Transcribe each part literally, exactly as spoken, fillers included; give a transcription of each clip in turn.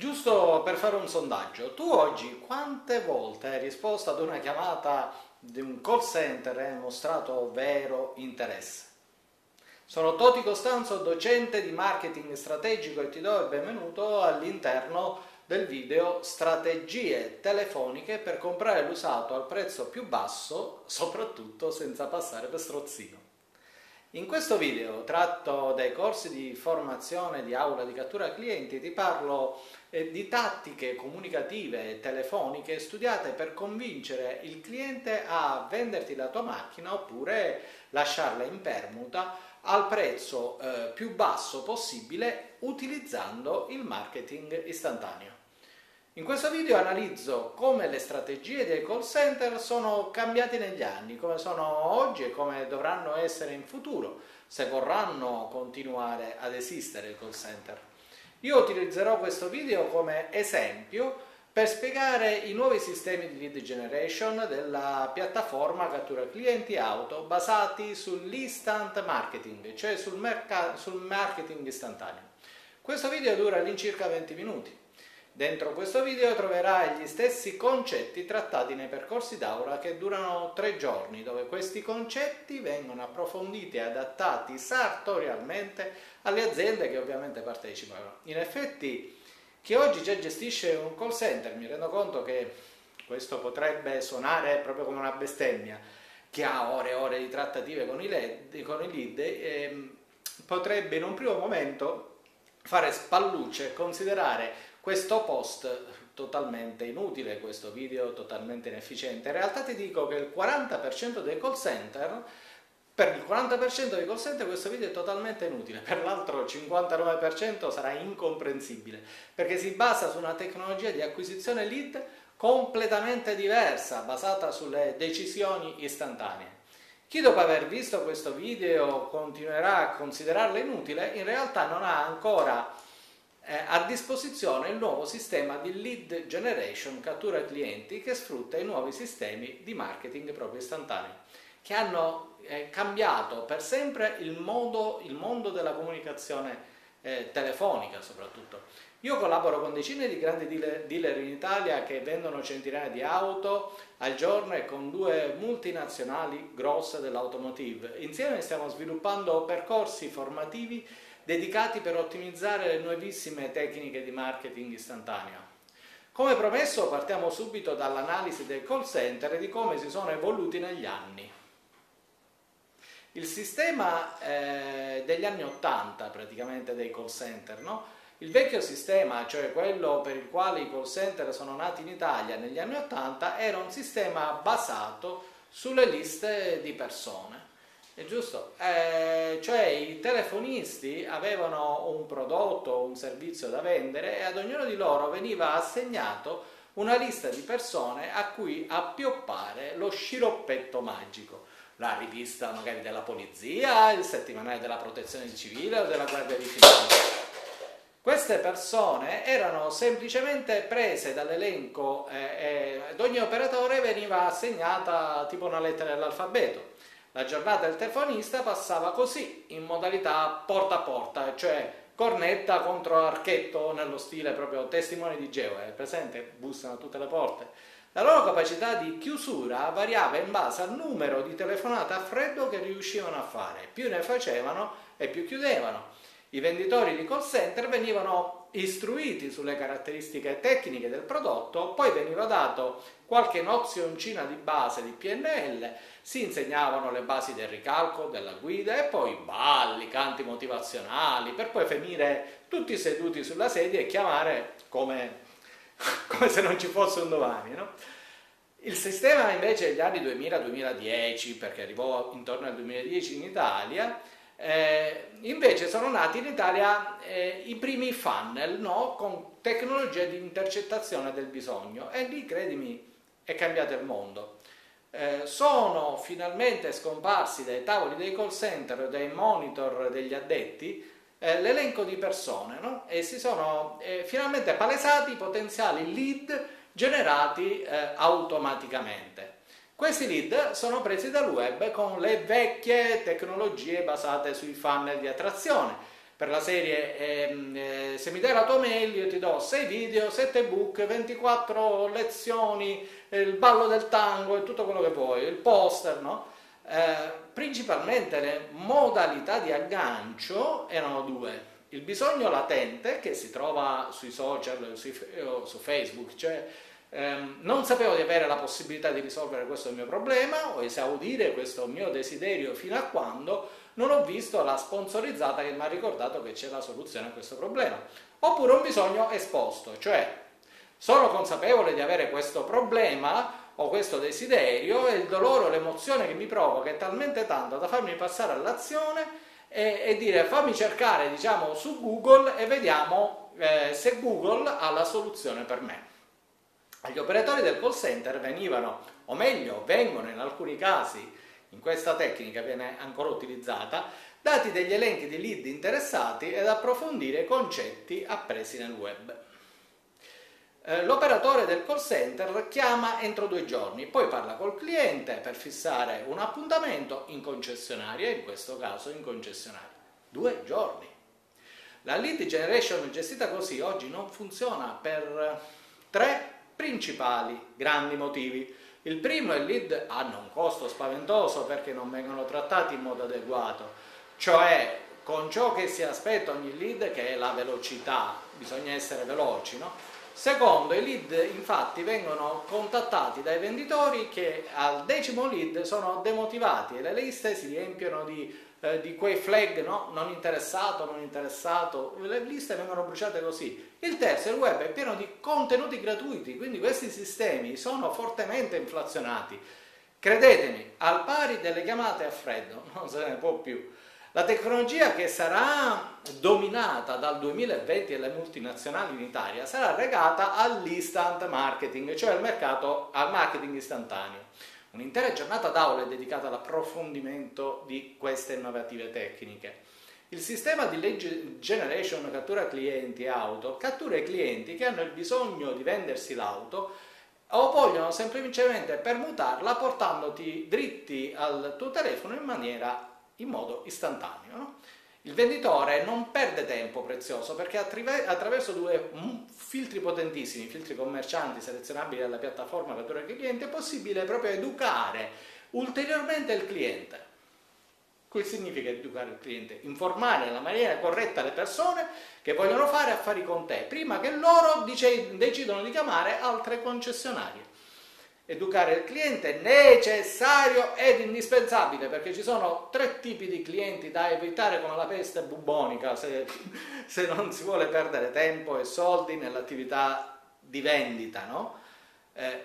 Giusto per fare un sondaggio, tu oggi quante volte hai risposto ad una chiamata di un call center e hai mostrato vero interesse? Sono Toti Costanzo, docente di marketing strategico, e ti do il benvenuto all'interno del video strategie telefoniche per comprare l'usato al prezzo più basso, soprattutto senza passare per strozzino. In questo video, tratto dai corsi di formazione di aula di Cattura Clienti, ti parlo di tattiche comunicative e telefoniche studiate per convincere il cliente a venderti la tua macchina oppure lasciarla in permuta al prezzo eh, più basso possibile utilizzando il marketing istantaneo. In questo video analizzo come le strategie dei call center sono cambiate negli anni, come sono oggi e come dovranno essere in futuro, se vorranno continuare ad esistere i call center. Io utilizzerò questo video come esempio per spiegare i nuovi sistemi di lead generation della piattaforma Cattura Clienti Auto basati sull'instant marketing, cioè sul, sul marketing istantaneo. Questo video dura all'incirca venti minuti. Dentro questo video troverai gli stessi concetti trattati nei percorsi d'aula che durano tre giorni, dove questi concetti vengono approfonditi e adattati sartorialmente alle aziende che ovviamente partecipano. In effetti, chi oggi già gestisce un call center, mi rendo conto che questo potrebbe suonare proprio come una bestemmia, chi ha ore e ore di trattative con i lead, con i lead eh, potrebbe in un primo momento fare spallucce e considerare questo post totalmente inutile, questo video totalmente inefficiente. In realtà ti dico che il quaranta per cento dei call center, per il quaranta per cento dei call center questo video è totalmente inutile, per l'altro cinquantanove per cento sarà incomprensibile, perché si basa su una tecnologia di acquisizione lead completamente diversa, basata sulle decisioni istantanee. Chi dopo aver visto questo video continuerà a considerarlo inutile, in realtà non ha ancora a disposizione il nuovo sistema di lead generation Cattura Clienti che sfrutta i nuovi sistemi di marketing proprio istantaneo, che hanno eh, cambiato per sempre il, modo, il mondo della comunicazione eh, telefonica soprattutto. Io collaboro con decine di grandi dealer, dealer in Italia che vendono centinaia di auto al giorno e con due multinazionali grosse dell'automotive. Insieme stiamo sviluppando percorsi formativi dedicati per ottimizzare le nuovissime tecniche di marketing istantaneo. Come promesso, partiamo subito dall'analisi del call center e di come si sono evoluti negli anni. Il sistema eh, degli anni ottanta praticamente dei call center, no? Il vecchio sistema, cioè quello per il quale i call center sono nati in Italia negli anni ottanta, era un sistema basato sulle liste di persone. È giusto? Eh, cioè i telefonisti avevano un prodotto, un servizio da vendere e ad ognuno di loro veniva assegnato una lista di persone a cui appioppare lo sciroppetto magico. La rivista magari della polizia, il settimanale della protezione civile o della guardia di finanza. Queste persone erano semplicemente prese dall'elenco eh, ed ogni operatore veniva assegnata tipo una lettera dell'alfabeto. La giornata del telefonista passava così, in modalità porta a porta, cioè cornetta contro archetto nello stile proprio testimoni di Geova, è presente? Bussano a tutte le porte. La loro capacità di chiusura variava in base al numero di telefonate a freddo che riuscivano a fare, più ne facevano e più chiudevano. I venditori di call center venivano istruiti sulle caratteristiche tecniche del prodotto, poi veniva dato qualche nozioncina di base di P N L, si insegnavano le basi del ricalco, della guida e poi balli, canti motivazionali, per poi finire tutti seduti sulla sedia e chiamare come, come se non ci fosse un domani, no? Il sistema invece degli anni duemila duemiladieci, perché arrivò intorno al duemiladieci in Italia, Eh, invece sono nati in Italia eh, i primi funnel, no? Con tecnologie di intercettazione del bisogno, e lì, credimi, è cambiato il mondo. Eh, sono finalmente scomparsi dai tavoli dei call center e dai monitor degli addetti eh, l'elenco di persone, no? E si sono eh, finalmente palesati i potenziali lead generati eh, automaticamente. Questi lead sono presi dal web con le vecchie tecnologie basate sui funnel di attrazione, per la serie eh, eh, Semiderato Meglio, ti do sei video, sette book, ventiquattro lezioni, eh, il ballo del tango e tutto quello che vuoi, il poster, no? Eh, principalmente le modalità di aggancio erano due: il bisogno latente, che si trova sui social, sui, su Facebook, cioè ehm, non sapevo di avere la possibilità di risolvere questo mio problema o esaudire questo mio desiderio fino a quando non ho visto la sponsorizzata che mi ha ricordato che c'è la soluzione a questo problema. Oppure un bisogno esposto, cioè sono consapevole di avere questo problema o questo desiderio e il dolore o l'emozione che mi provoca è talmente tanta da farmi passare all'azione e, e dire fammi cercare, diciamo, su Google e vediamo eh, se Google ha la soluzione per me. Gli operatori del call center venivano, o meglio vengono in alcuni casi, in questa tecnica viene ancora utilizzata, dati degli elenchi di lead interessati ed approfondire concetti appresi nel web. L'operatore del call center chiama entro due giorni, poi parla col cliente per fissare un appuntamento in concessionaria, in questo caso in concessionaria. Due giorni. La lead generation gestita così oggi non funziona per tre principali grandi motivi. Il primo è il lead a non costo spaventoso perché non vengono trattati in modo adeguato, cioè con ciò che si aspetta ogni lead, che è la velocità, bisogna essere veloci, no? Secondo, i lead infatti vengono contattati dai venditori che al decimo lead sono demotivati e le liste si riempiono di, eh, di quei flag, no? Non interessato, non interessato, le liste vengono bruciate così. Il terzo, il web è pieno di contenuti gratuiti, quindi questi sistemi sono fortemente inflazionati. Credetemi, al pari delle chiamate a freddo, non se ne può più. La tecnologia che sarà dominata dal duemilaventi e le multinazionali in Italia sarà legata all'instant marketing, cioè al, mercato, al marketing istantaneo. Un'intera giornata d'aula è dedicata all'approfondimento di queste innovative tecniche. Il sistema di lead generation cattura clienti auto cattura i clienti che hanno il bisogno di vendersi l'auto o vogliono semplicemente permutarla portandoti dritti al tuo telefono in maniera in modo istantaneo, no? Il venditore non perde tempo prezioso perché attraverso due filtri potentissimi, filtri commercianti selezionabili dalla piattaforma cattura clienti, è possibile proprio educare ulteriormente il cliente. Che significa educare il cliente? Informare nella maniera corretta le persone che vogliono fare affari con te prima che loro dice, decidano di chiamare altre concessionarie. Educare il cliente è necessario ed indispensabile perché ci sono tre tipi di clienti da evitare come la peste bubbonica se, se non si vuole perdere tempo e soldi nell'attività di vendita, no? Eh,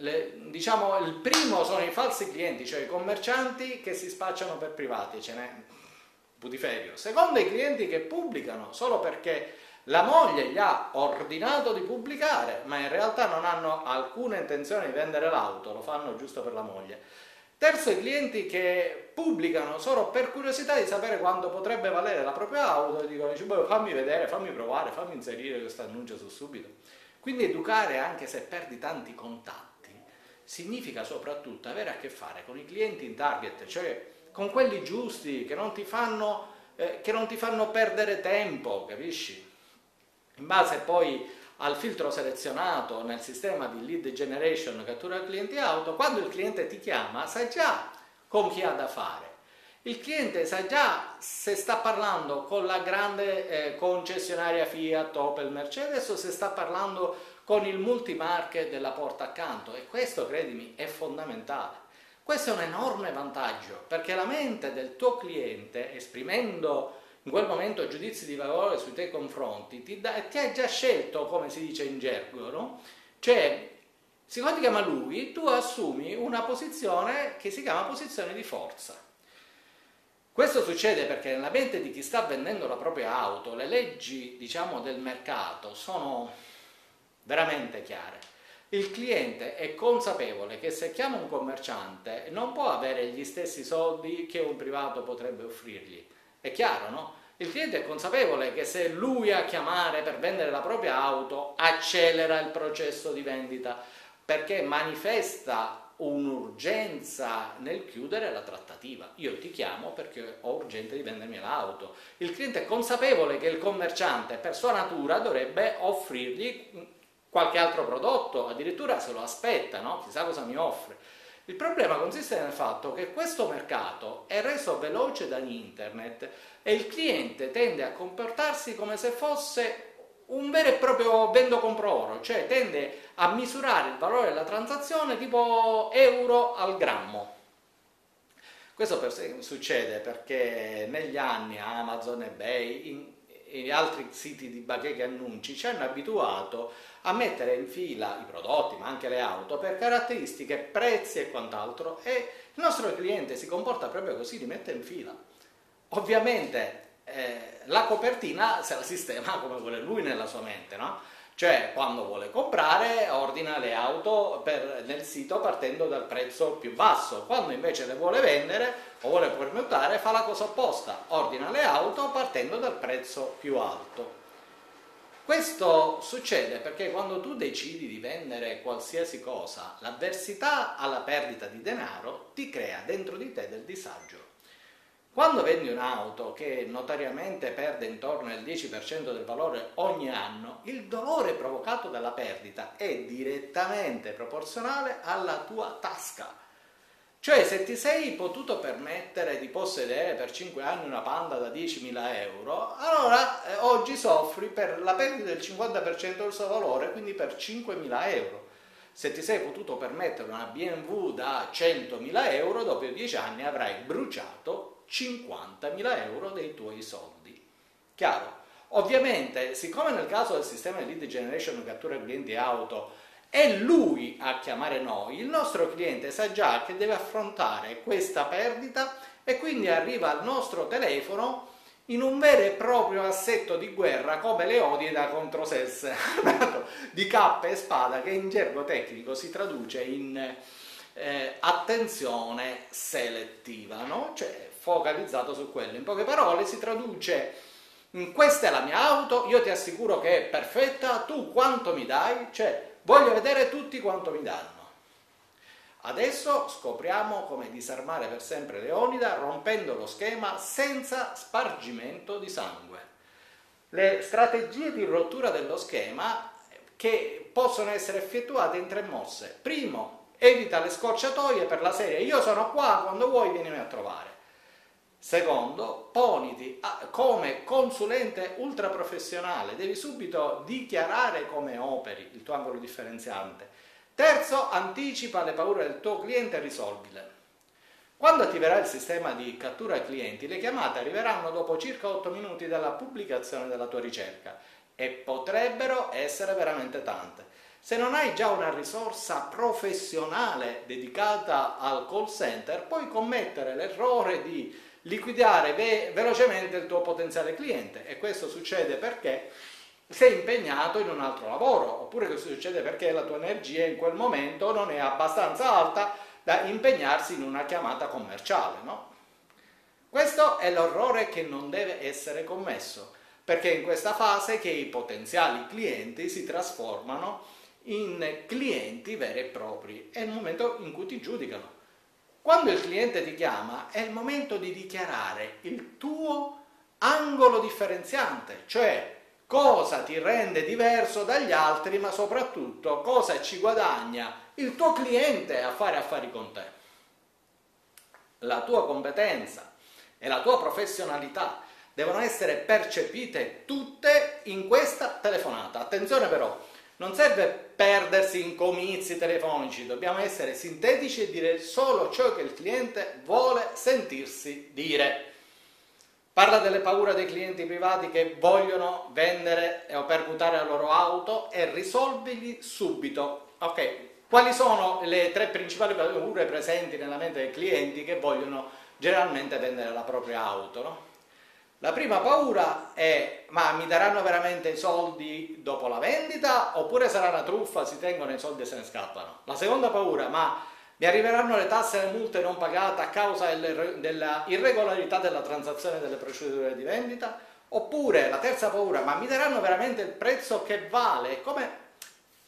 le, diciamo il primo sono i falsi clienti, cioè i commercianti che si spacciano per privati, ce n'è putiferio. Secondo, i clienti che pubblicano solo perché la moglie gli ha ordinato di pubblicare, ma in realtà non hanno alcuna intenzione di vendere l'auto, lo fanno giusto per la moglie. Terzo, i clienti che pubblicano solo per curiosità di sapere quanto potrebbe valere la propria auto e dicono fammi vedere, fammi provare, fammi inserire questo annuncio su subito. Quindi educare, anche se perdi tanti contatti, significa soprattutto avere a che fare con i clienti in target, cioè con quelli giusti che non ti fanno, eh, che non ti fanno perdere tempo, capisci? In base poi al filtro selezionato nel sistema di lead generation cattura clienti auto, quando il cliente ti chiama sa già con chi ha da fare. Il cliente sa già se sta parlando con la grande eh, concessionaria Fiat, Opel, Mercedes o se sta parlando con il multimarket della porta accanto e questo, credimi, è fondamentale. Questo è un enorme vantaggio perché la mente del tuo cliente, esprimendo in quel momento giudizi di valore sui tuoi confronti, ti, da, ti hai già scelto, come si dice in gergo, no? Cioè, siccome ti chiama lui, tu assumi una posizione che si chiama posizione di forza. Questo succede perché nella mente di chi sta vendendo la propria auto, le leggi, diciamo, del mercato sono veramente chiare. Il cliente è consapevole che se chiama un commerciante non può avere gli stessi soldi che un privato potrebbe offrirgli. È chiaro, no? Il cliente è consapevole che se lui a chiamare per vendere la propria auto accelera il processo di vendita perché manifesta un'urgenza nel chiudere la trattativa. Io ti chiamo perché ho urgente di vendermi l'auto. Il cliente è consapevole che il commerciante per sua natura dovrebbe offrirgli qualche altro prodotto, addirittura se lo aspetta, no? Chissà cosa mi offre. Il problema consiste nel fatto che questo mercato è reso veloce da internet e il cliente tende a comportarsi come se fosse un vero e proprio vendo compro oro, cioè tende a misurare il valore della transazione tipo euro al grammo. Questo per, succede perché negli anni Amazon, eBay e altri siti di bacheche annunci ci hanno abituato a mettere in fila i prodotti, ma anche le auto, per caratteristiche, prezzi e quant'altro, e il nostro cliente si comporta proprio così, li mette in fila. Ovviamente Eh, la copertina se la sistema come vuole lui nella sua mente, no? Cioè quando vuole comprare ordina le auto per, nel sito partendo dal prezzo più basso, quando invece le vuole vendere o vuole permutare fa la cosa opposta, ordina le auto partendo dal prezzo più alto. Questo succede perché quando tu decidi di vendere qualsiasi cosa, l'avversità alla perdita di denaro ti crea dentro di te del disagio. Quando vendi un'auto che notariamente perde intorno al dieci per cento del valore ogni anno, il dolore provocato dalla perdita è direttamente proporzionale alla tua tasca. Cioè se ti sei potuto permettere di possedere per cinque anni una Panda da diecimila euro, allora eh, oggi soffri per la perdita del cinquanta per cento del suo valore, quindi per cinquemila euro. Se ti sei potuto permettere una B M W da centomila euro, dopo dieci anni avrai bruciato cinquantamila euro dei tuoi soldi. Chiaro? Ovviamente, siccome nel caso del sistema di lead generation Cattura Clienti Auto è lui a chiamare noi, il nostro cliente sa già che deve affrontare questa perdita e quindi arriva al nostro telefono in un vero e proprio assetto di guerra come le odie da controsesse di cappa e spada, che in gergo tecnico si traduce in eh, attenzione selettiva, no? Cioè, focalizzato su quello. In poche parole si traduce: questa è la mia auto, io ti assicuro che è perfetta, tu quanto mi dai? Cioè, voglio vedere tutti quanto mi danno. Adesso scopriamo come disarmare per sempre Leonida rompendo lo schema senza spargimento di sangue. Le strategie di rottura dello schema che possono essere effettuate in tre mosse. Primo, evita le scorciatoie per la serie io sono qua, quando vuoi vienimi a trovare. Secondo, poniti a, come consulente ultraprofessionale, devi subito dichiarare come operi il tuo angolo differenziante. Terzo, anticipa le paure del tuo cliente e risolvile. Quando attiverà il sistema di cattura clienti, le chiamate arriveranno dopo circa otto minuti dalla pubblicazione della tua ricerca e potrebbero essere veramente tante. Se non hai già una risorsa professionale dedicata al call center, puoi commettere l'errore di liquidare ve velocemente il tuo potenziale cliente, e questo succede perché sei impegnato in un altro lavoro, oppure questo succede perché la tua energia in quel momento non è abbastanza alta da impegnarsi in una chiamata commerciale, no? Questo è l'orrore che non deve essere commesso, perché è in questa fase che i potenziali clienti si trasformano in clienti veri e propri, è il momento in cui ti giudicano. Quando il cliente ti chiama è il momento di dichiarare il tuo angolo differenziante, cioè cosa ti rende diverso dagli altri, ma soprattutto cosa ci guadagna il tuo cliente a fare affari con te. La tua competenza e la tua professionalità devono essere percepite tutte in questa telefonata. Attenzione però, non serve perdersi in comizi telefonici, dobbiamo essere sintetici e dire solo ciò che il cliente vuole sentirsi dire. Parla delle paure dei clienti privati che vogliono vendere o permutare la loro auto e risolvigli subito. Ok, quali sono le tre principali paure presenti nella mente dei clienti che vogliono generalmente vendere la propria auto, no? La prima paura è: ma mi daranno veramente i soldi dopo la vendita, oppure sarà una truffa, si tengono i soldi e se ne scappano? La seconda paura: ma mi arriveranno le tasse e le multe non pagate a causa della irregolarità della transazione delle procedure di vendita? Oppure la terza paura: ma mi daranno veramente il prezzo che vale? Come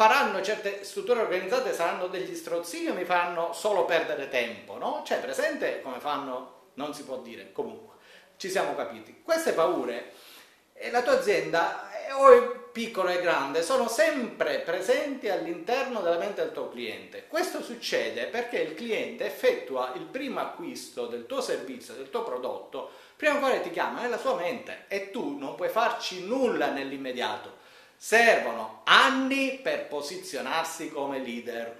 faranno certe strutture organizzate, saranno degli strozzini o mi faranno solo perdere tempo, no? Cioè, presente come fanno, non si può dire, comunque, ci siamo capiti. Queste paure, e la tua azienda, o è piccola e grande, sono sempre presenti all'interno della mente del tuo cliente. Questo succede perché il cliente effettua il primo acquisto del tuo servizio, del tuo prodotto, prima ancora ti chiama nella sua mente e tu non puoi farci nulla nell'immediato. Servono anni per posizionarsi come leader.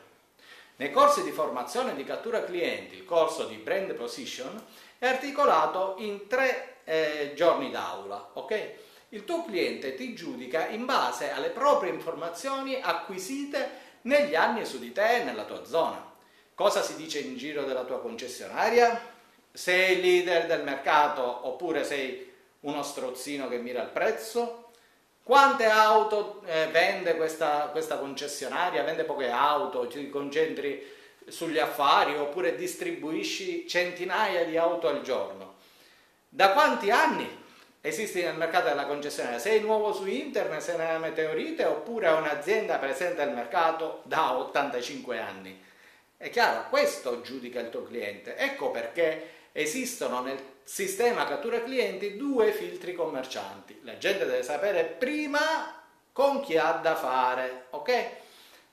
Nei corsi di formazione di Cattura Clienti, il corso di Brand Position è articolato in tre eh, giorni d'aula, ok? Il tuo cliente ti giudica in base alle proprie informazioni acquisite negli anni su di te e nella tua zona. Cosa si dice in giro della tua concessionaria? Sei leader del mercato oppure sei uno strozzino che mira il prezzo? Quante auto eh, vende questa, questa concessionaria? Vende poche auto, ti concentri sugli affari oppure distribuisci centinaia di auto al giorno? Da quanti anni esisti nel mercato della concessionaria? Sei nuovo su internet, sei una meteorite oppure è un'azienda presente nel mercato da ottantacinque anni? È chiaro, questo giudica il tuo cliente. Ecco perché esistono nel sistema Cattura Clienti due filtri commercianti. La gente deve sapere prima con chi ha da fare, ok?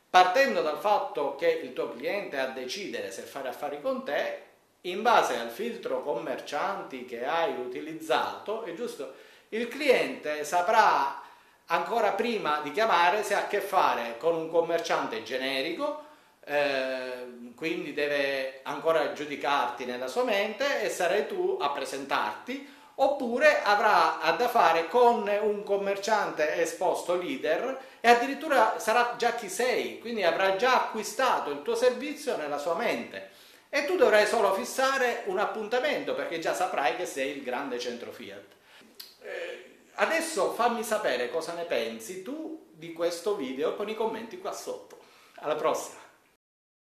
Partendo dal fatto che il tuo cliente ha a decidere se fare affari con te, in base al filtro commercianti che hai utilizzato, è giusto, il cliente saprà ancora prima di chiamare se ha a che fare con un commerciante generico, Eh, quindi deve ancora giudicarti nella sua mente e sarai tu a presentarti, oppure avrà a da fare con un commerciante esposto leader e addirittura sarà già chi sei, quindi avrà già acquistato il tuo servizio nella sua mente e tu dovrai solo fissare un appuntamento perché già saprai che sei il grande centro Fiat. Eh, adesso fammi sapere cosa ne pensi tu di questo video con i commenti qua sotto. Alla prossima!